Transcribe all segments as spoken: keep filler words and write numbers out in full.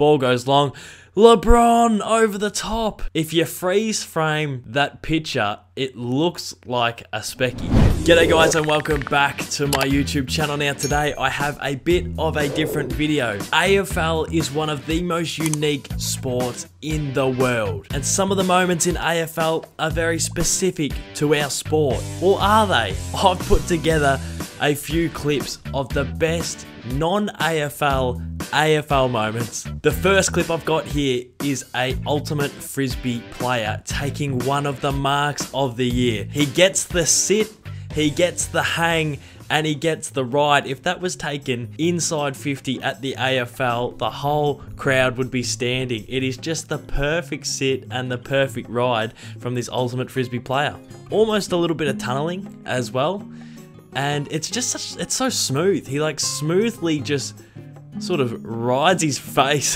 Ball goes long. LeBron over the top. If you freeze frame that picture, it looks like a specky. G'day guys and welcome back to my YouTube channel. Now today I have a bit of a different video. A F L is one of the most unique sports in the world. And some of the moments in A F L are very specific to our sport. Or are they? I've put together a few clips of the best non A F L A F L moments. The first clip I've got here is a ultimate frisbee player taking one of the marks of the year. He gets the sit, he gets the hang, and he gets the ride. If that was taken inside fifty at the A F L, the whole crowd would be standing. It is just the perfect sit and the perfect ride from this ultimate frisbee player. Almost a little bit of tunneling as well. And it's just such, it's so smooth. He like smoothly just sort of rides his face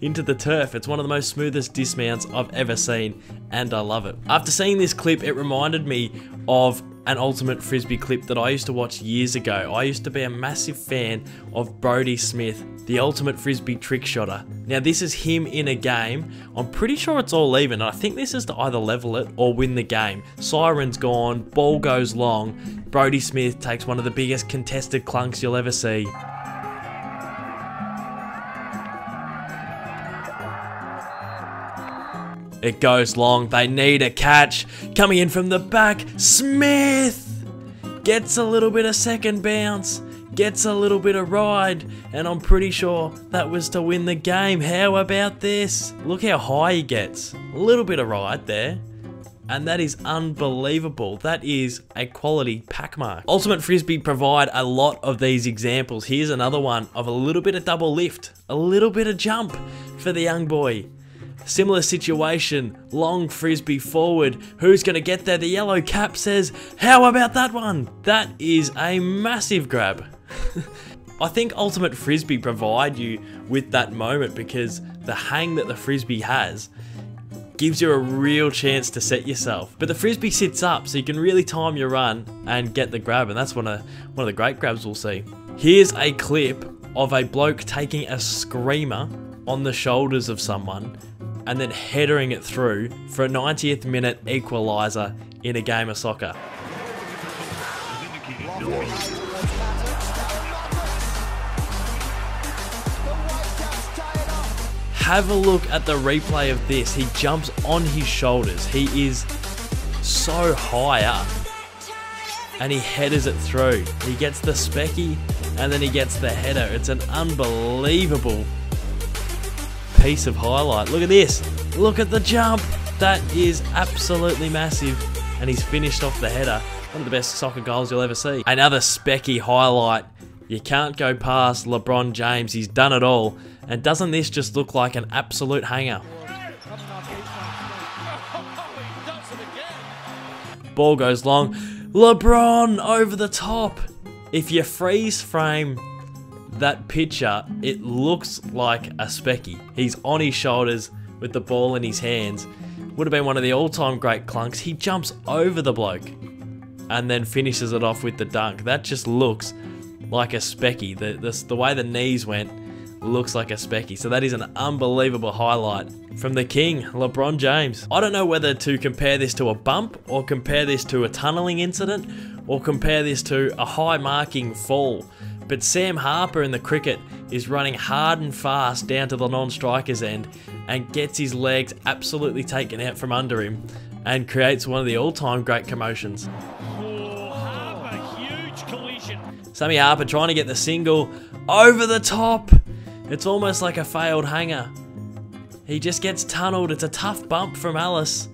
into the turf. It's one of the most smoothest dismounts I've ever seen, and I love it. After seeing this clip, it reminded me of an ultimate frisbee clip that I used to watch years ago. I used to be a massive fan of Brodie Smith, the ultimate frisbee trick shotter. Now this is him in a game. I'm pretty sure it's all even. I think this is to either level it or win the game. Siren's gone, ball goes long. Brodie Smith takes one of the biggest contested clunks you'll ever see. It goes long, they need a catch. Coming in from the back, Smith! Gets a little bit of second bounce, gets a little bit of ride, and I'm pretty sure that was to win the game. How about this? Look how high he gets. A little bit of ride there. And that is unbelievable. That is a quality pack mark. Ultimate Frisbee provide a lot of these examples. Here's another one of a little bit of double lift, a little bit of jump for the young boy. Similar situation, long frisbee forward. Who's gonna get there? The yellow cap says, how about that one? That is a massive grab. I think ultimate frisbee provide you with that moment because the hang that the frisbee has gives you a real chance to set yourself. But the frisbee sits up, so you can really time your run and get the grab, and that's one of, one of the great grabs we'll see. Here's a clip of a bloke taking a screamer on the shoulders of someone and then headering it through for a ninetieth minute equaliser in a game of soccer. Have a look at the replay of this. He jumps on his shoulders. He is so high up and he headers it through. He gets the specky and then he gets the header. It's an unbelievable piece of highlight. Look at this. Look at the jump. That is absolutely massive. And he's finished off the header. One of the best soccer goals you'll ever see. Another specky highlight. You can't go past LeBron James. He's done it all. And doesn't this just look like an absolute hanger? Ball goes long. LeBron over the top. If you freeze frame that picture, it looks like a specky. He's on his shoulders with the ball in his hands. Would have been one of the all-time great clunks. He jumps over the bloke and then finishes it off with the dunk. That just looks like a specky. The, the, the way the knees went looks like a specky. So that is an unbelievable highlight from the king, LeBron James. I don't know whether to compare this to a bump or compare this to a tunneling incident or compare this to a high marking fall. But Sam Harper in the cricket is running hard and fast down to the non-striker's end and gets his legs absolutely taken out from under him and creates one of the all-time great commotions. Oh, Harper, huge collision. Sammy Harper trying to get the single over the top. It's almost like a failed hanger. He just gets tunnelled. It's a tough bump from Alice.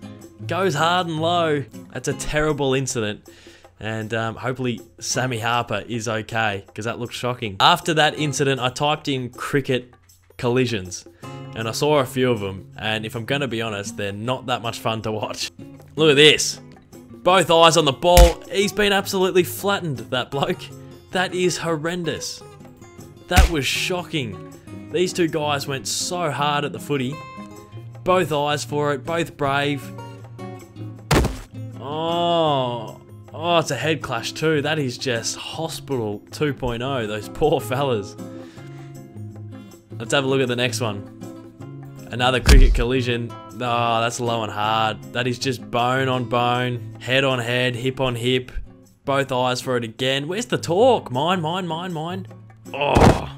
Goes hard and low. That's a terrible incident. And um, hopefully Sammy Harper is okay, because that looked shocking. After that incident, I typed in cricket collisions, and I saw a few of them, and if I'm going to be honest, they're not that much fun to watch. Look at this. Both eyes on the ball. He's been absolutely flattened, that bloke. That is horrendous. That was shocking. These two guys went so hard at the footy. Both eyes for it, both brave. Oh... Oh, it's a head clash too. That is just hospital two point oh, those poor fellas. Let's have a look at the next one. Another cricket collision. Oh, that's low and hard. That is just bone on bone, head on head, hip on hip. Both eyes for it again. Where's the talk? Mine, mine, mine, mine. Oh,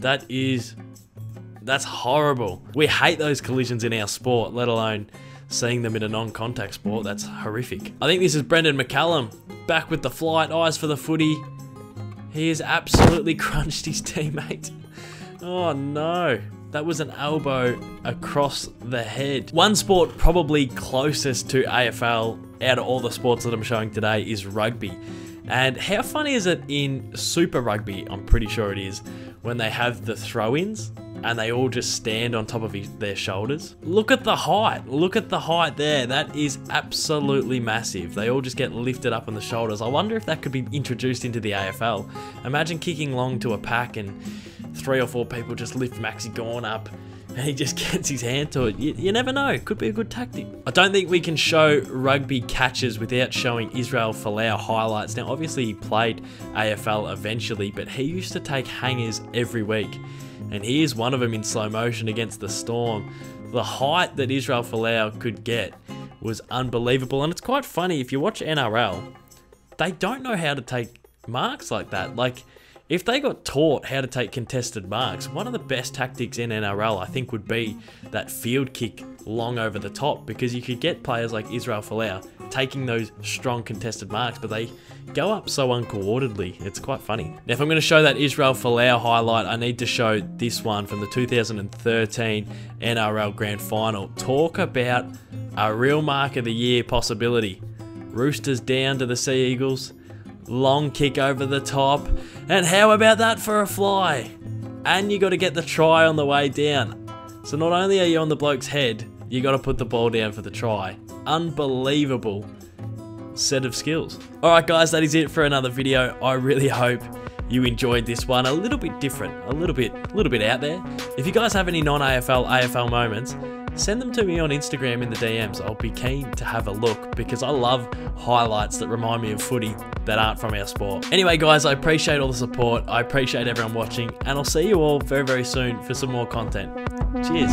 that is... That's horrible. We hate those collisions in our sport, let alone seeing them in a non-contact sport. That's horrific. I think this is Brendan McCallum. Back with the flight, eyes for the footy. He has absolutely crunched his teammate. Oh no. That was an elbow across the head. One sport probably closest to A F L out of all the sports that I'm showing today is rugby. And how funny is it in Super Rugby, I'm pretty sure it is, when they have the throw-ins and they all just stand on top of his, their shoulders. Look at the height. Look at the height there. That is absolutely massive. They all just get lifted up on the shoulders. I wonder if that could be introduced into the A F L. Imagine kicking long to a pack and three or four people just lift Maxi Gorn up and he just gets his hand to it. You, you never know. Could be a good tactic. I don't think we can show rugby catches without showing Israel Folau highlights. Now, obviously, he played A F L eventually, but he used to take hangers every week. And here's one of them in slow motion against the Storm. The height that Israel Folau could get was unbelievable. And it's quite funny, if you watch N R L, they don't know how to take marks like that. Like, if they got taught how to take contested marks, one of the best tactics in N R L, I think, would be that field kick long over the top, because you could get players like Israel Folau taking those strong contested marks, but they go up so uncoordinatedly. It's quite funny. Now, if I'm going to show that Israel Folau highlight, I need to show this one from the two thousand thirteen N R L Grand Final. Talk about a real mark of the year possibility. Roosters down to the Sea Eagles. Long kick over the top. And how about that for a fly? And you got to get the try on the way down. So not only are you on the bloke's head, you got to put the ball down for the try. Unbelievable set of skills. Alright guys, that is it for another video. I really hope you enjoyed this one. A little bit different, a little bit, a little bit out there. If you guys have any non-A F L, A F L moments, send them to me on Instagram in the D Ms. I'll be keen to have a look, because I love highlights that remind me of footy that aren't from our sport. Anyway guys, I appreciate all the support. I appreciate everyone watching, and I'll see you all very, very soon for some more content. Cheers.